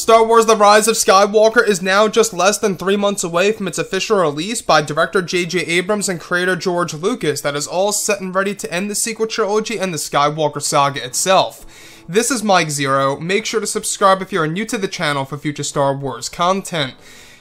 Star Wars The Rise of Skywalker is now just less than 3 months away from its official release by director J.J. Abrams and creator George Lucas that is all set and ready to end the sequel trilogy and the Skywalker saga itself. This is Mike Zeroh. Make sure to subscribe if you are new to the channel for future Star Wars content.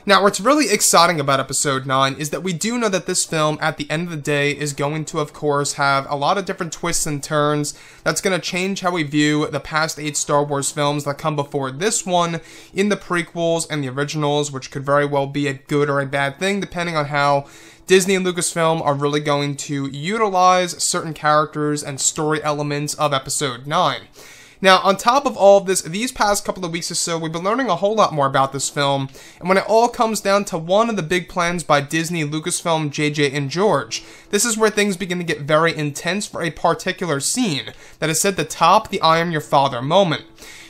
Now, what's really exciting about Episode 9 is that we do know that this film, at the end of the day, is going to, of course, have a lot of different twists and turns that's going to change how we view the past 8 Star Wars films that come before this one in the prequels and the originals, which could very well be a good or a bad thing, depending on how Disney and Lucasfilm are really going to utilize certain characters and story elements of Episode 9. Now, on top of all of this, these past couple of weeks or so, we've been learning a whole lot more about this film, and when it all comes down to one of the big plans by Disney, Lucasfilm, JJ, and George, this is where things begin to get very intense for a particular scene that is said to top the I Am Your Father moment.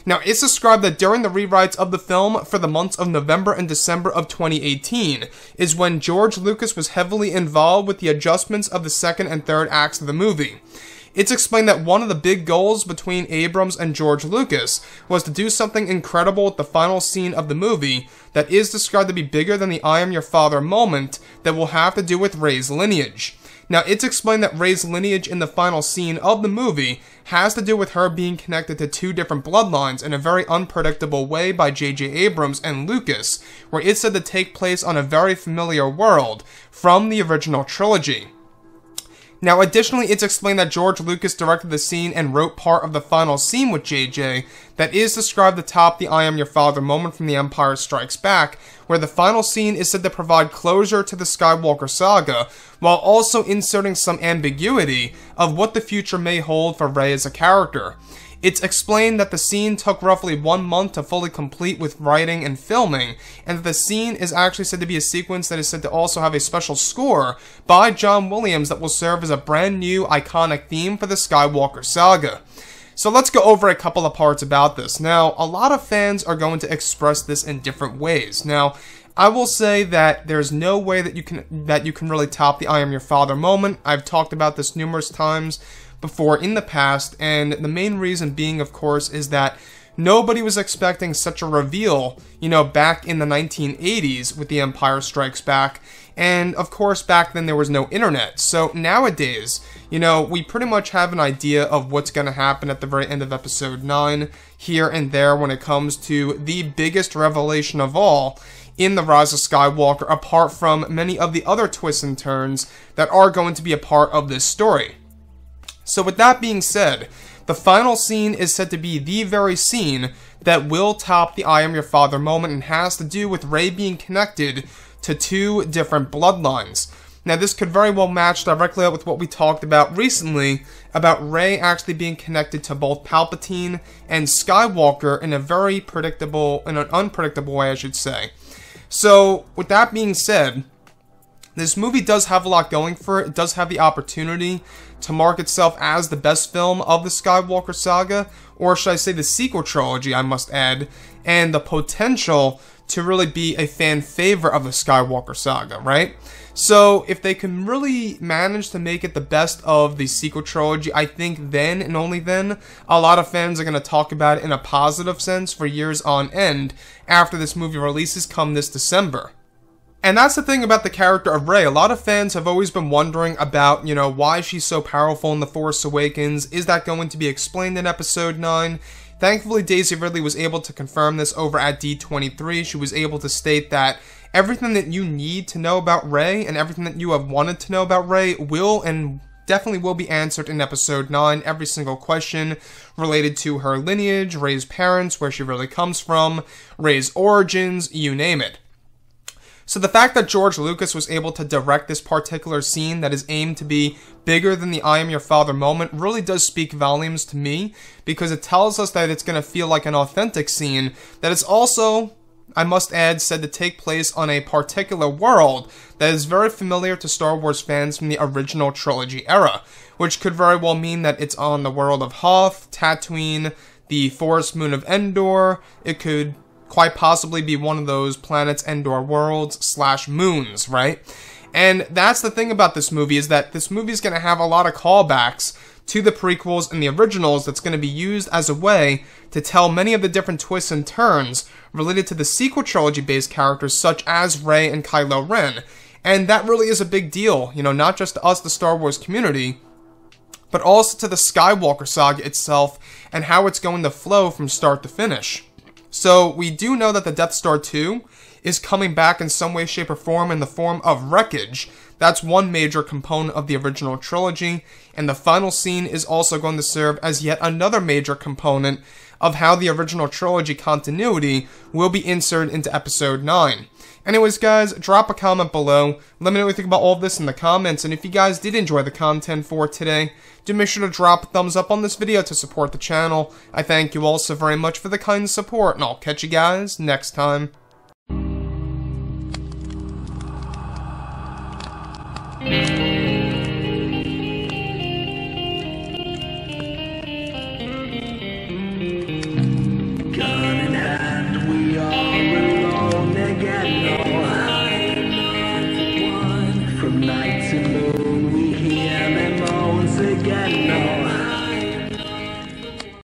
Now, it's described that during the rewrites of the film for the months of November and December of 2018 is when George Lucas was heavily involved with the adjustments of the second and third acts of the movie. It's explained that one of the big goals between Abrams and George Lucas was to do something incredible with the final scene of the movie that is described to be bigger than the I Am Your Father moment that will have to do with Rey's lineage. Now, it's explained that Rey's lineage in the final scene of the movie has to do with her being connected to 2 different bloodlines in a very unpredictable way by J.J. Abrams and Lucas, where it's said to take place on a very familiar world from the original trilogy. Now, additionally, it's explained that George Lucas directed the scene and wrote part of the final scene with JJ that is described to top the I Am Your Father moment from The Empire Strikes Back, where the final scene is said to provide closure to the Skywalker saga, while also inserting some ambiguity of what the future may hold for Rey as a character. It's explained that the scene took roughly 1 month to fully complete with writing and filming, and that the scene is actually said to be a sequence that is said to also have a special score by John Williams that will serve as a brand new iconic theme for the Skywalker saga. So let's go over a couple of parts about this. Now, a lot of fans are going to express this in different ways. Now, I will say that there's no way that you can really top the I Am Your Father moment. I've talked about this numerous times before in the past, and the main reason being, of course, is that nobody was expecting such a reveal, you know, back in the 1980s with The Empire Strikes Back, and of course back then there was no internet. So nowadays, you know, we pretty much have an idea of what's going to happen at the very end of Episode 9 here and there when it comes to the biggest revelation of all in The Rise of Skywalker, apart from many of the other twists and turns that are going to be a part of this story. So with that being said, the final scene is said to be the very scene that will top the I Am Your Father moment and has to do with Rey being connected to 2 different bloodlines. Now, this could very well match directly up with what we talked about recently about Rey actually being connected to both Palpatine and Skywalker in a very predictable, in an unpredictable way, I should say. So with that being said, this movie does have a lot going for it. It does have the opportunity to mark itself as the best film of the Skywalker saga, or should I say the sequel trilogy, I must add, and the potential to really be a fan favorite of the Skywalker saga, right? So if they can really manage to make it the best of the sequel trilogy, I think then and only then a lot of fans are going to talk about it in a positive sense for years on end after this movie releases come this December. And that's the thing about the character of Rey. A lot of fans have always been wondering about, you know, why she's so powerful in The Force Awakens. Is that going to be explained in Episode 9? Thankfully, Daisy Ridley was able to confirm this over at D23. She was able to state that everything that you need to know about Rey and everything that you have wanted to know about Rey will and definitely will be answered in Episode 9, every single question related to her lineage, Rey's parents, where she really comes from, Rey's origins, you name it. So the fact that George Lucas was able to direct this particular scene that is aimed to be bigger than the I Am Your Father moment really does speak volumes to me, because it tells us that it's going to feel like an authentic scene that is also, I must add, said to take place on a particular world that is very familiar to Star Wars fans from the original trilogy era, which could very well mean that it's on the world of Hoth, Tatooine, the forest moon of Endor. It could quite possibly be one of those planets, Endor worlds / moons, right? And that's the thing about this movie, is that this movie is going to have a lot of callbacks to the prequels and the originals that's going to be used as a way to tell many of the different twists and turns related to the sequel trilogy-based characters such as Rey and Kylo Ren. And that really is a big deal, you know, not just to us, the Star Wars community, but also to the Skywalker saga itself and how it's going to flow from start to finish. So we do know that the Death Star 2 is coming back in some way, shape, or form in the form of wreckage. That's one major component of the original trilogy, and the final scene is also going to serve as yet another major component of how the original trilogy continuity will be inserted into Episode 9. Anyways, guys, drop a comment below. Let me know what you think about all of this in the comments, and if you guys did enjoy the content for today, do make sure to drop a thumbs up on this video to support the channel. I thank you all so very much for the kind support, and I'll catch you guys next time. From night to moon, we hear their moans again.